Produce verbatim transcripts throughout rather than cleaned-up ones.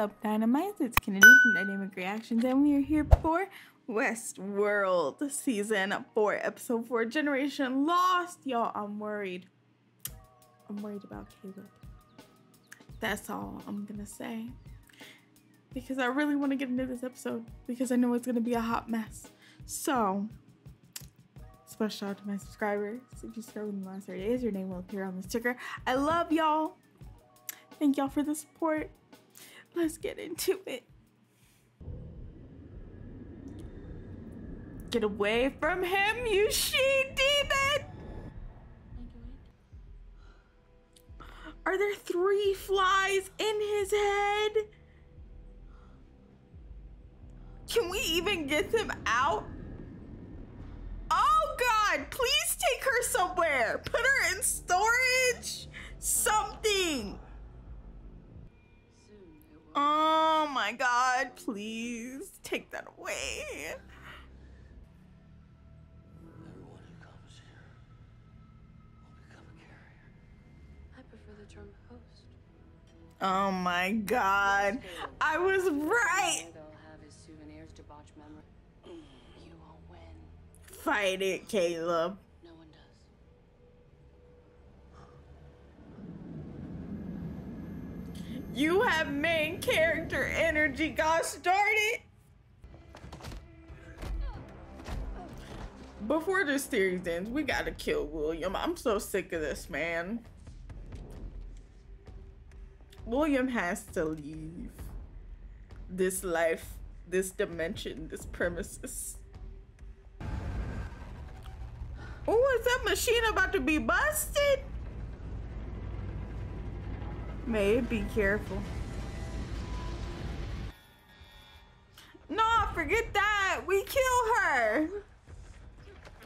up, Dynamite? It's Kennedy from Dynamic Reactions, and we are here for Westworld Season four, Episode four, Generation Lost. Y'all, I'm worried. I'm worried about Caleb. That's all I'm gonna say. Because I really want to get into this episode, because I know it's gonna be a hot mess. So, special shout out to my subscribers. If you subscribe in the last thirty days, your name will appear on the sticker. I love y'all. Thank y'all for the support. Let's get into it. Get away from him, you she-demon! Are there three flies in his head? Can we even get them out? Oh God, please take her somewhere. Put her in storage, something. Oh my God, please take that away. Everyone who comes here will become a carrier. I prefer the term host. Oh my God, I was right. You won't win. Fight it, Caleb. No one does. You have main character energy, gosh darn it. Before this series ends, we gotta kill William. I'm so sick of this man. William has to leave this life, this dimension, this premises. Oh, is that machine about to be busted? Maeve, be careful. No, forget that. We kill her.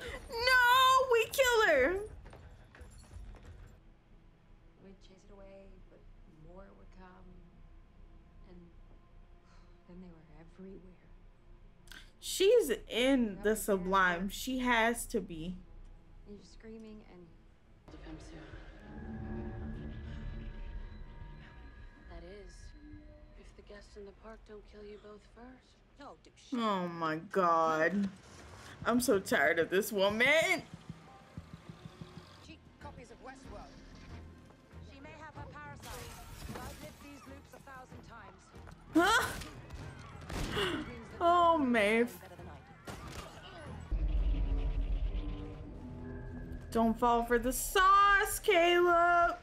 No, we kill her. We chase it away, but more would come. And then they were everywhere. She's in the sublime. She has to be. You're screaming and come soon. That is, if the guests in the park don't kill you both first. No, do shit. Oh my God, I'm so tired of this woman. Cheap copies of Westworld. She may have her parasite, but I've lived these loops a thousand times. Huh? Oh, Maeve. Don't fall for the sauce, Caleb.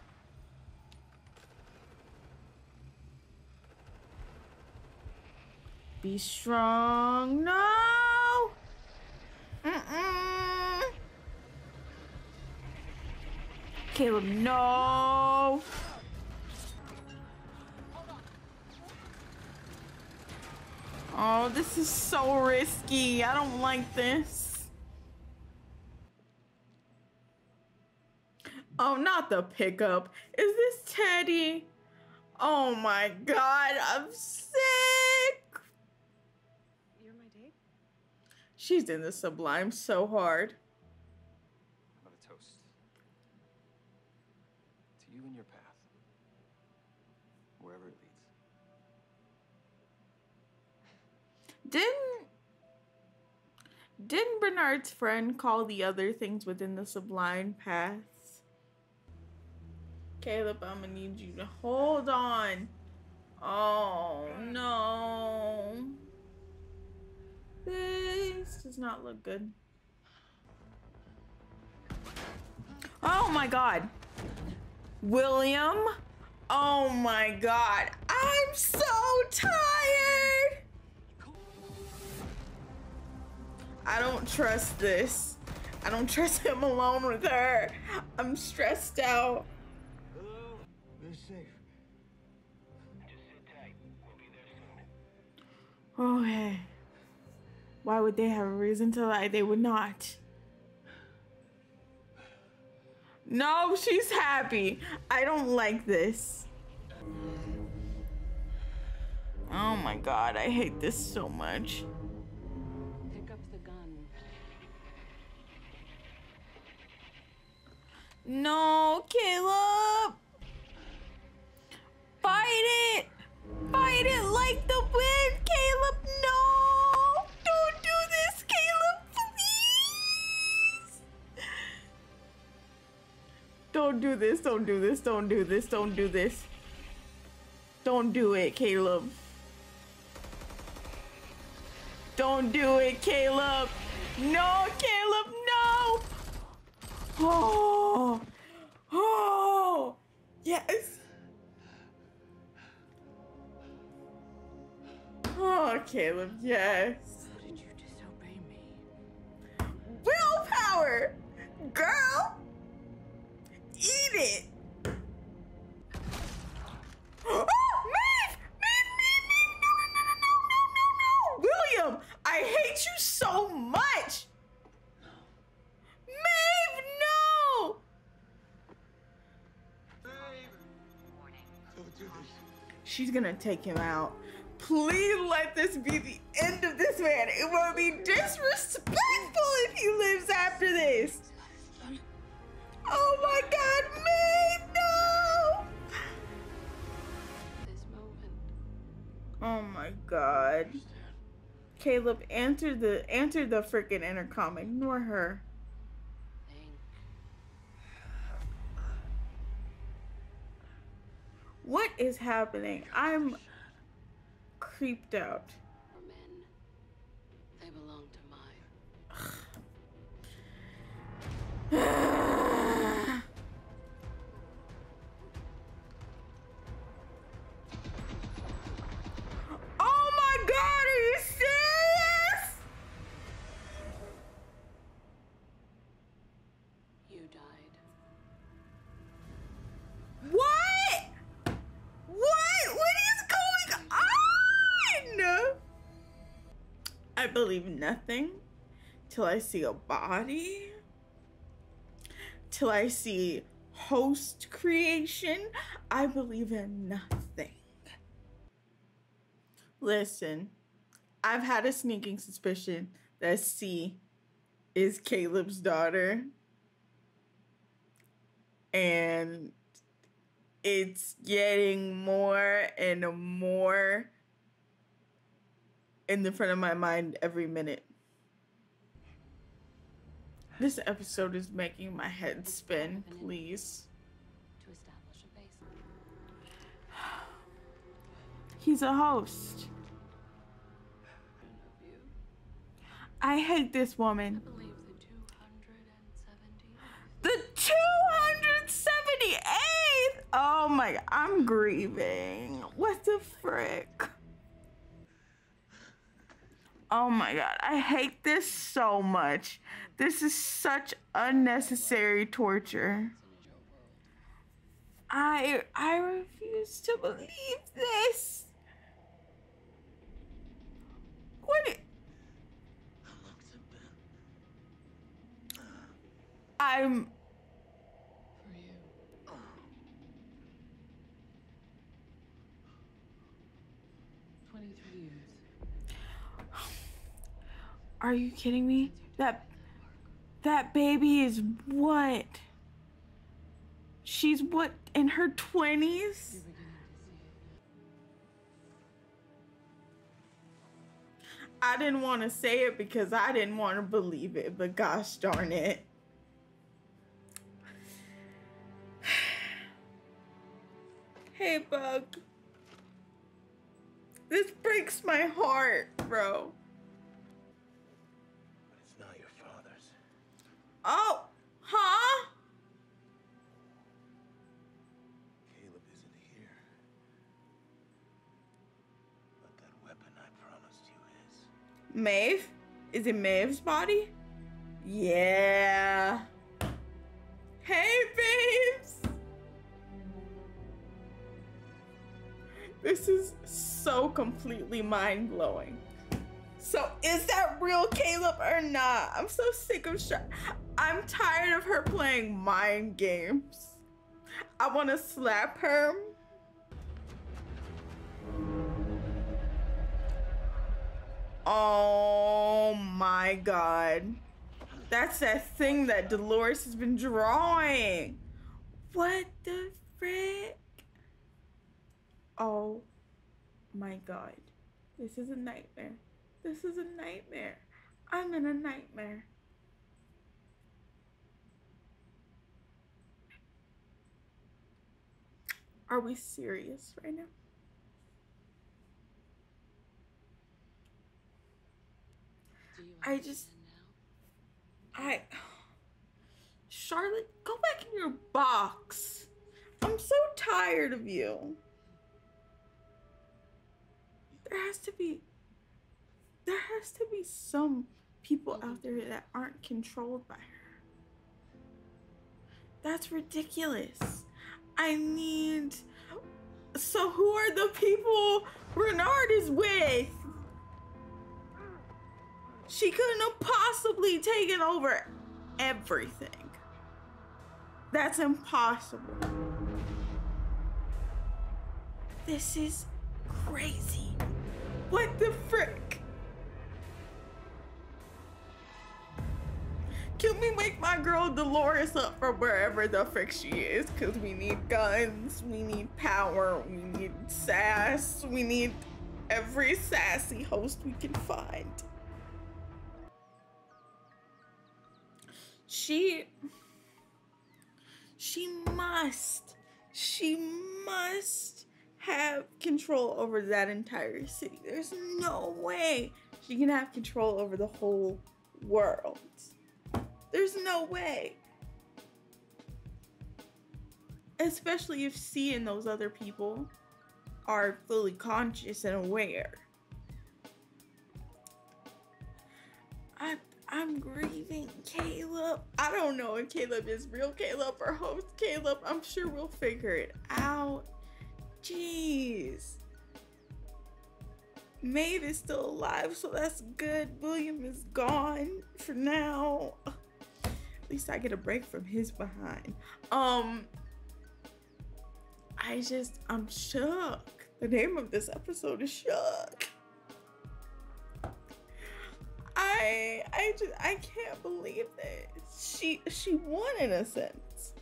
Be strong. No. Mm-mm. Caleb, no. Oh, this is so risky. I don't like this. Oh, not the pickup. Is this Teddy? Oh my God, I'm sick. You're my date? She's in the sublime so hard. How about a toast? To you and your path. Wherever it leads. Didn't, didn't Bernard's friend call the other things within the sublime paths? Caleb, I'm gonna need you to hold on. Oh no. This does not look good. Oh my God. William. Oh my God. I'm so tired. I don't trust this. I don't trust him alone with her. I'm stressed out. Hello. We're safe. Just sit tight. We'll be there soon. Oh, hey. Why would they have a reason to lie? They would not. No, she's happy. I don't like this. Oh my God, I hate this so much. No, Caleb! Fight it! Fight it! take the win, Caleb. No, don't do this, Caleb, please. Don't do this, don't do this, don't do this, don't do this. Don't do it, Caleb. Don't do it, Caleb. No, Caleb, no. Oh, oh, yes. Oh, Caleb, yes. How did you disobey me? Willpower, girl. Eat it. Oh, Maeve! Maeve, Maeve, Maeve! No, no, no, no, no, no, no! William, I hate you so much! No. Maeve, no! Maeve! She's gonna take him out. Please let this be the end of this man. It will be disrespectful if he lives after this. Oh my God, Maeve, no! Oh my God. Caleb, answer the answer the frickin' intercom. Ignore her. What is happening? I'm creeped out. They belong to Maeve. I believe nothing till I see a body, till I see host creation. I believe in nothing. Listen, I've had a sneaking suspicion that C is Caleb's daughter, and it's getting more and more in the front of my mind every minute. This episode is making my head spin, please. To establish a base. He's a host. I hate this woman. The two hundred seventy-eighth! Oh my God, I'm grieving. What the frick? Oh my God, I hate this so much. This is such unnecessary torture. I I refuse to believe this. What? I'm twenty-three years. Are you kidding me? That that baby is what? She's what, in her twenties? I didn't want to say it because I didn't want to believe it, but gosh darn it. Hey, Bug. This breaks my heart, bro. Oh, huh? Caleb isn't here. But that weapon I promised you is. Maeve? Is it Maeve's body? Yeah. Hey, babes! This is so completely mind-blowing. So is that real, Caleb, or not? I'm so sick of sh- I'm tired of her playing mind games. I want to slap her. Oh my God. That's that thing that Dolores has been drawing. What the frick? Oh my God, this is a nightmare. This is a nightmare. I'm in a nightmare. Are we serious right now? Do you I just, now? I, Charlotte, go back in your box. I'm so tired of you. There has to be, there has to be some people out there that aren't controlled by her. That's ridiculous. I need, so who are the people Bernard is with? She couldn't have possibly taken over everything. That's impossible. This is crazy. What the frick? Can we wake my girl Dolores up from wherever the frick she is? Cause we need guns, we need power, we need sass, we need every sassy host we can find. She, she must, she must have control over that entire city. There's no way she can have control over the whole world. There's no way. Especially if she and those other people are fully conscious and aware. I, I'm grieving Caleb. I don't know if Caleb is real Caleb or host Caleb. I'm sure we'll figure it out. Jeez. Maeve is still alive, so that's good. William is gone for now. At least I get a break from his behind. Um, I just, I'm shook. The name of this episode is shook. I, I just, I can't believe this. She, she won in a sense.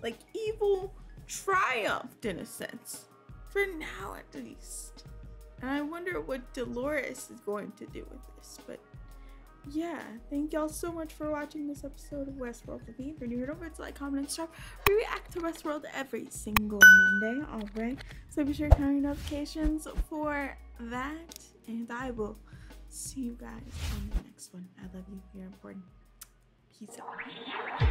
Like evil triumphed in a sense, for now at least. And I wonder what Dolores is going to do with this, but. Yeah, thank y'all so much for watching this episode of Westworld with me. If you're new here, don't forget to like, comment, and subscribe. We react to Westworld every single Monday, all right? So be sure to turn on your notifications for that, and I will see you guys on the next one. I love you. You're important. Peace out.